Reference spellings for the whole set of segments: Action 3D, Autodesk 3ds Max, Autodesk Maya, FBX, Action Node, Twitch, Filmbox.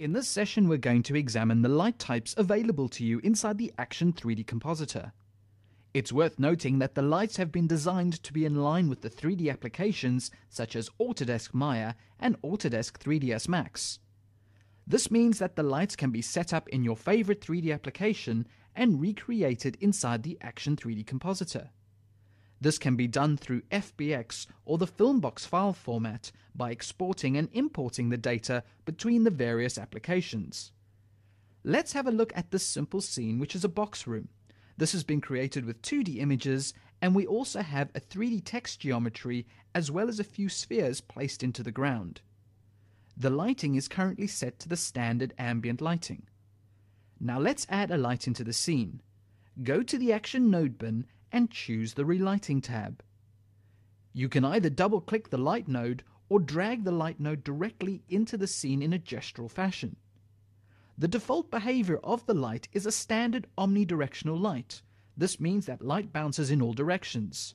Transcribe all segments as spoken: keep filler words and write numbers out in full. In this session, we're going to examine the light types available to you inside the Action three D compositor. It's worth noting that the lights have been designed to be in line with the three D applications such as Autodesk Maya and Autodesk three D S Max. This means that the lights can be set up in your favorite three D application and recreated inside the Action three D compositor. This can be done through F B X or the Filmbox file format by exporting and importing the data between the various applications. Let's have a look at this simple scene, which is a box room. This has been created with two D images, and we also have a three D text geometry as well as a few spheres placed into the ground. The lighting is currently set to the standard ambient lighting. Now let's add a light into the scene. Go to the Action Node bin and choose the Relighting tab. You can either double-click the light node or drag the light node directly into the scene in a gestural fashion. The default behavior of the light is a standard omnidirectional light. This means that light bounces in all directions.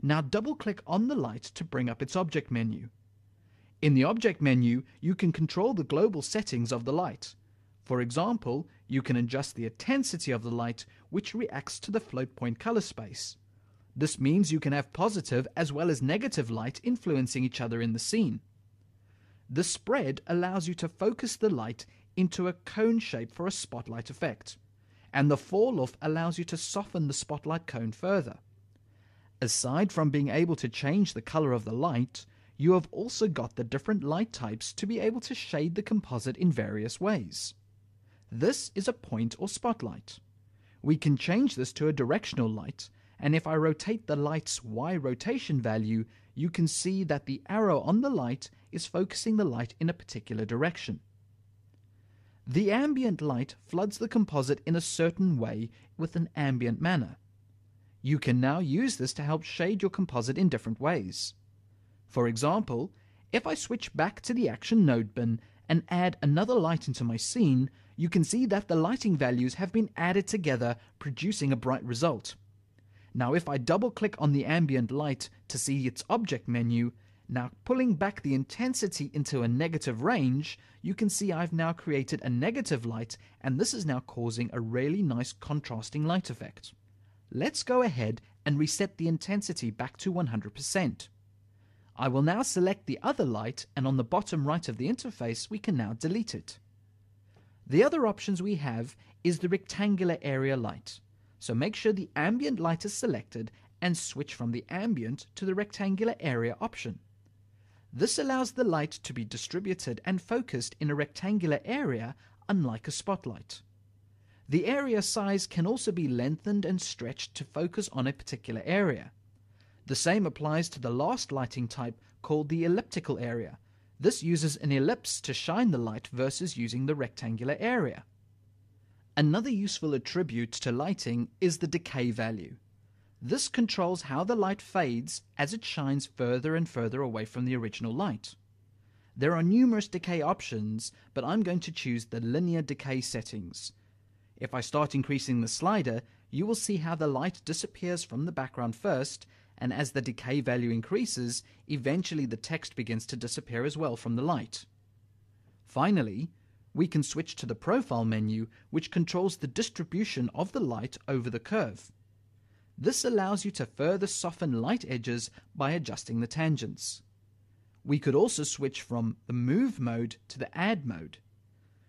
Now double-click on the light to bring up its object menu. In the object menu, you can control the global settings of the light. For example, you can adjust the intensity of the light, which reacts to the float point color space. This means you can have positive as well as negative light influencing each other in the scene. The spread allows you to focus the light into a cone shape for a spotlight effect, and the fall-off allows you to soften the spotlight cone further. Aside from being able to change the color of the light, you have also got the different light types to be able to shade the composite in various ways. This is a point or spotlight. We can change this to a directional light, and if I rotate the light's Y rotation value, you can see that the arrow on the light is focusing the light in a particular direction. The ambient light floods the composite in a certain way with an ambient manner. You can now use this to help shade your composite in different ways. For example, if I switch back to the Action Node bin and add another light into my scene, you can see that the lighting values have been added together, producing a bright result. Now if I double-click on the ambient light to see its object menu, now pulling back the intensity into a negative range, you can see I've now created a negative light, and this is now causing a really nice contrasting light effect. Let's go ahead and reset the intensity back to one hundred percent. I will now select the other light, and on the bottom right of the interface we can now delete it. The other options we have is the rectangular area light. So make sure the ambient light is selected and switch from the ambient to the rectangular area option. This allows the light to be distributed and focused in a rectangular area, unlike a spotlight. The area size can also be lengthened and stretched to focus on a particular area. The same applies to the last lighting type called the elliptical area. This uses an ellipse to shine the light versus using the rectangular area. Another useful attribute to lighting is the decay value. This controls how the light fades as it shines further and further away from the original light. There are numerous decay options, but I'm going to choose the linear decay settings. If I start increasing the slider, you will see how the light disappears from the background first, and as the decay value increases, eventually the text begins to disappear as well from the light. Finally, we can switch to the profile menu, which controls the distribution of the light over the curve. This allows you to further soften light edges by adjusting the tangents. We could also switch from the move mode to the add mode.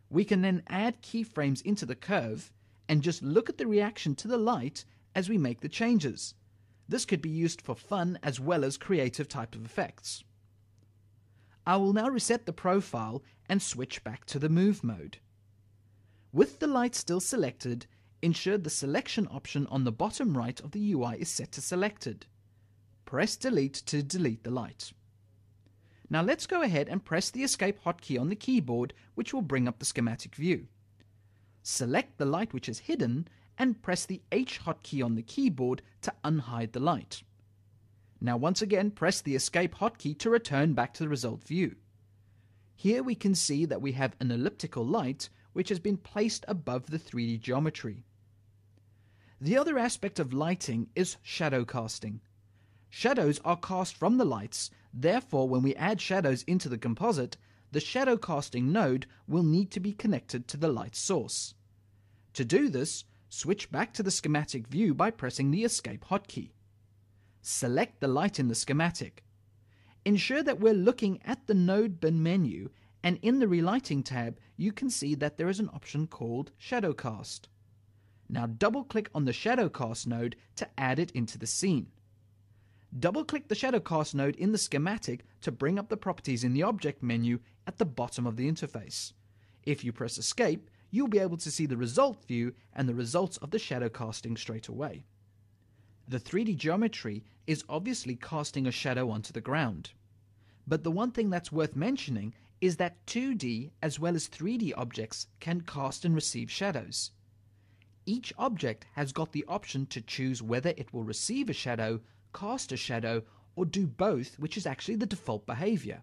We can then add keyframes into the curve and just look at the reaction to the light as we make the changes. This could be used for fun as well as creative type of effects. I will now reset the profile and switch back to the move mode. With the light still selected, ensure the selection option on the bottom right of the U I is set to selected. Press delete to delete the light. Now let's go ahead and press the escape hotkey on the keyboard, which will bring up the schematic view. Select the light which is hidden and press the H hotkey on the keyboard to unhide the light. Now once again, press the escape hotkey to return back to the result view. Here we can see that we have an elliptical light which has been placed above the three D geometry. The other aspect of lighting is shadow casting. Shadows are cast from the lights, therefore when we add shadows into the composite, the shadow casting node will need to be connected to the light source. To do this, switch back to the schematic view by pressing the Escape hotkey. Select the light in the schematic. Ensure that we're looking at the node bin menu, and in the Relighting tab, you can see that there is an option called Shadow Cast. Now double-click on the Shadow Cast node to add it into the scene. Double-click the Shadow Cast node in the schematic to bring up the properties in the Object menu at the bottom of the interface. If you press Escape, you'll be able to see the result view and the results of the shadow casting straight away. The three D geometry is obviously casting a shadow onto the ground. But the one thing that's worth mentioning is that two D as well as three D objects can cast and receive shadows. Each object has got the option to choose whether it will receive a shadow, cast a shadow, or do both, which is actually the default behavior.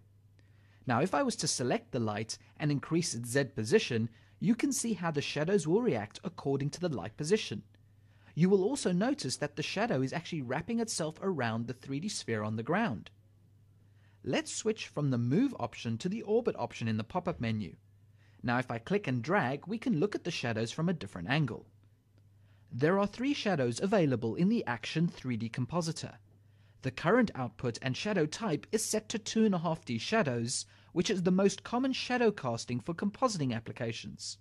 Now, if I was to select the light and increase its Z position, you can see how the shadows will react according to the light position. You will also notice that the shadow is actually wrapping itself around the three D sphere on the ground. Let's switch from the Move option to the Orbit option in the pop-up menu. Now if I click and drag, we can look at the shadows from a different angle. There are three shadows available in the Action three D compositor. The current output and shadow type is set to two point five D shadows, which is the most common shadow casting for compositing applications.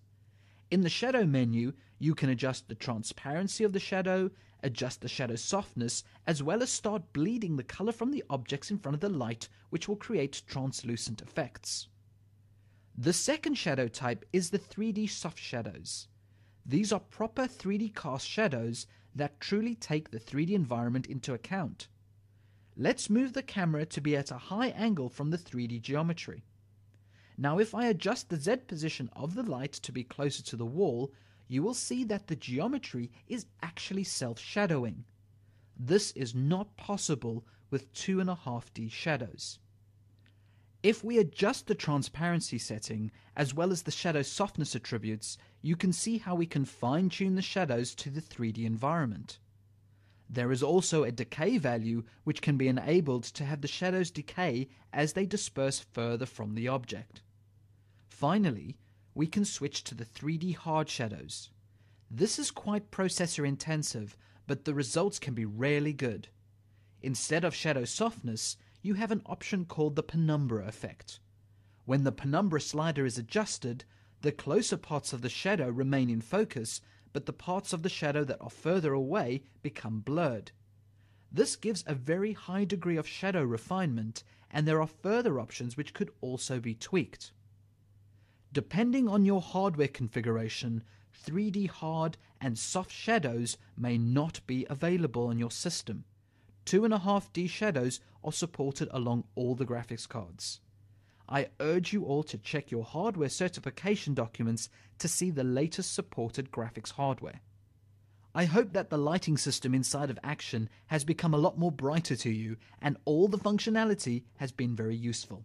In the shadow menu, you can adjust the transparency of the shadow, adjust the shadow softness, as well as start bleeding the color from the objects in front of the light, which will create translucent effects. The second shadow type is the three D soft shadows. These are proper three D cast shadows that truly take the three D environment into account. Let's move the camera to be at a high angle from the three D geometry. Now if I adjust the Z position of the light to be closer to the wall, you will see that the geometry is actually self-shadowing. This is not possible with two point five D shadows. If we adjust the transparency setting, as well as the shadow softness attributes, you can see how we can fine-tune the shadows to the three D environment. There is also a decay value which can be enabled to have the shadows decay as they disperse further from the object. Finally, we can switch to the three D hard shadows. This is quite processor intensive, but the results can be really good. Instead of shadow softness, you have an option called the penumbra effect. When the penumbra slider is adjusted, the closer parts of the shadow remain in focus, but the parts of the shadow that are further away become blurred. This gives a very high degree of shadow refinement, and there are further options which could also be tweaked. Depending on your hardware configuration, three D hard and soft shadows may not be available on your system. two point five D shadows are supported along all the graphics cards. I urge you all to check your hardware certification documents to see the latest supported graphics hardware. I hope that the lighting system inside of Action has become a lot more brighter to you, and all the functionality has been very useful.